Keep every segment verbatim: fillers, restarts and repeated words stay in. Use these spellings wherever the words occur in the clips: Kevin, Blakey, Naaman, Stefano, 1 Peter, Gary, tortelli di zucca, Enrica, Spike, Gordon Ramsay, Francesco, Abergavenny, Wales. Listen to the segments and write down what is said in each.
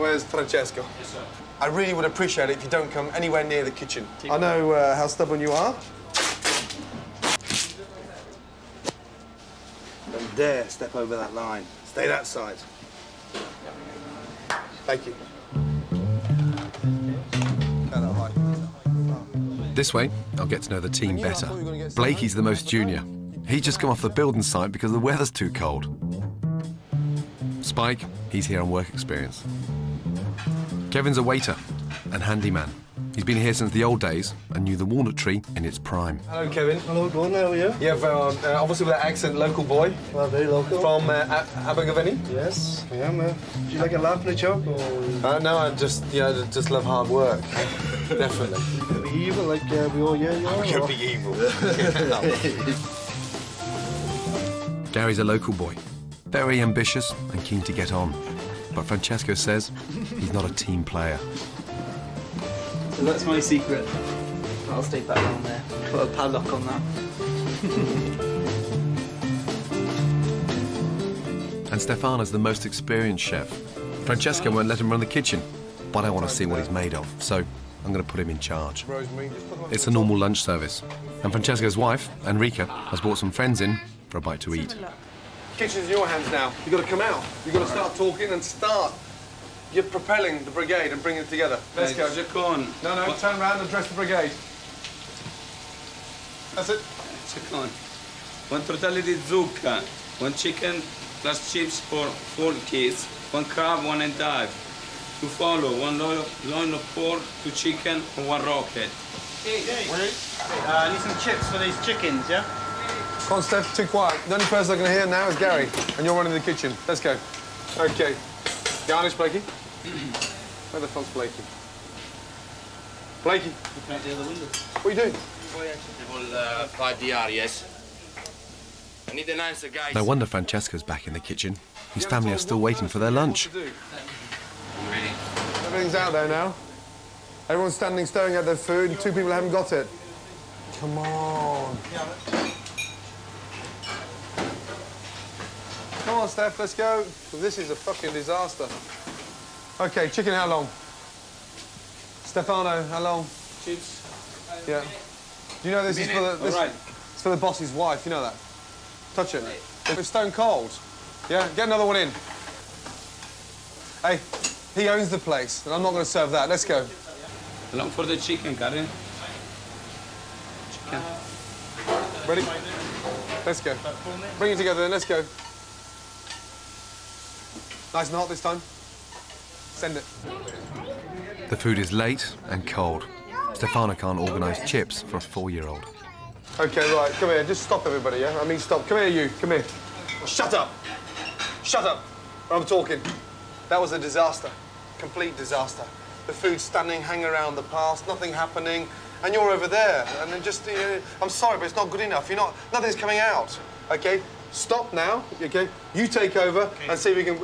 Where's Francesco? Yes, sir. I really would appreciate it if you don't come anywhere near the kitchen. Keep I know uh, how stubborn you are. Don't dare step over that line. Stay that side. Thank you. This way, I'll get to know the team better. Blakey's the most junior. He's just come off the building site because the weather's too cold. Spike, he's here on work experience. Kevin's a waiter and handyman. He's been here since the old days and knew the walnut tree in its prime. Hello, Kevin. Hello, Gordon. How are you? Yeah, well, uh, obviously with that accent, local boy. Well, very local. From uh, Abergavenny? Yes, I am. Uh, do you like a laugh and a joke? Or... Uh, no, I just, yeah, I just love hard work. Definitely. You could be evil, like uh, we all, yeah, you are. I could be evil. Gary's a local boy. Very ambitious and keen to get on. But Francesco says he's not a team player. So that's my secret. I'll stick that down there. Put a padlock on that. And Stefano's the most experienced chef. Francesco won't let him run the kitchen, but I want to see what he's made of, so I'm going to put him in charge. It's a normal lunch service, and Francesco's wife, Enrica, has brought some friends in for a bite to eat. Kitchen's in your hands now. You've got to come out. You've got to start talking and start. You're propelling the brigade and bringing it together. Let's go. Con. No, no, what? Turn round and address the brigade. That's it. Con. One tortelli di zucca, one chicken plus chips for four kids, one crab, one endive. To follow, one loin of pork, two chicken, and one rocket. Hey, hey. Uh, I need some chips for these chickens, yeah? Come on, Steph, too quiet. The only person I'm going to hear now is Gary, and you're running the kitchen. Let's go. OK. Garnish, Blakey. Where the fuck's Blakey? Blakey. Looking out the other window. What are you doing? No wonder Francesco's back in the kitchen. His family are still waiting for their lunch. Everything's out there now. Everyone's standing staring at their food, and two people haven't got it. Come on. Come on, Steph, let's go. This is a fucking disaster. OK, chicken how long? Stefano, how long? Chips. Yeah. Do you know this is for the... This, right. It's for the boss's wife, you know that? Touch it. Right. It's stone cold. Yeah, get another one in. Hey, he owns the place, and I'm not going to serve that. Let's go. Long for the chicken, Gary. Chicken. Ready? Let's go. Bring it together, then. Let's go. Nice and hot this time. Send it. The food is late and cold. Stefano can't organise chips for a four-year-old. OK, right, come here. Just stop, everybody, yeah? I mean, stop. Come here, you. Come here. Shut up. Shut up. I'm talking. That was a disaster. Complete disaster. The food standing, hanging around the past, nothing happening. And you're over there. And then just, you know, I'm sorry, but it's not good enough. You're not... Nothing's coming out, OK? Stop now, OK? You take over okay. and see if we can...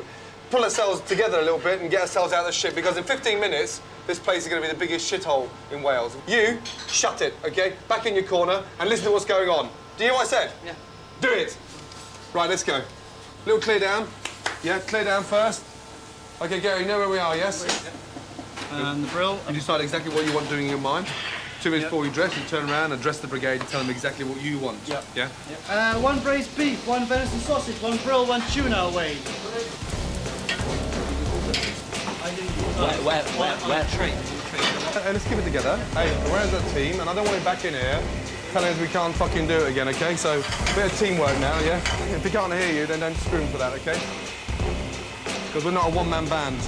pull ourselves together a little bit and get ourselves out of the shit, because in fifteen minutes, this place is going to be the biggest shithole in Wales. You, shut it, OK? Back in your corner and listen to what's going on. Do you hear what I said? Yeah. Do it. Right, let's go. Little clear down. Yeah, clear down first. OK, Gary, you know where we are, yes? Um, the grill. You decide exactly what you want doing in your mind. Two minutes yep. before you dress, you turn around and dress the brigade and tell them exactly what you want. Yep. Yeah? Yep. Uh, one braised beef, one venison sausage, one grill, one tuna away. We're, we're, we're, we're treat. Hey, let's keep it together. Hey, where's that team? And I don't want it back in here telling us we can't fucking do it again, OK? So, a bit of teamwork now, yeah? If they can't hear you, then don't screw them for that, OK? Because we're not a one-man band.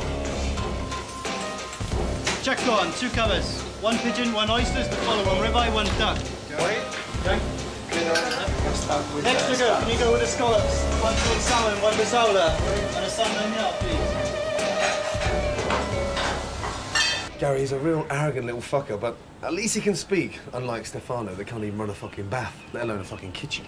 Check on, two covers. One pigeon, one oysters to follow, one ribeye, one duck. Wait. Okay. Next to go, can you go with the scallops? One cold salmon, one rissola, and a salmon now, please. Gary is a real arrogant little fucker, but at least he can speak, unlike Stefano that can't even run a fucking bath, let alone a fucking kitchen.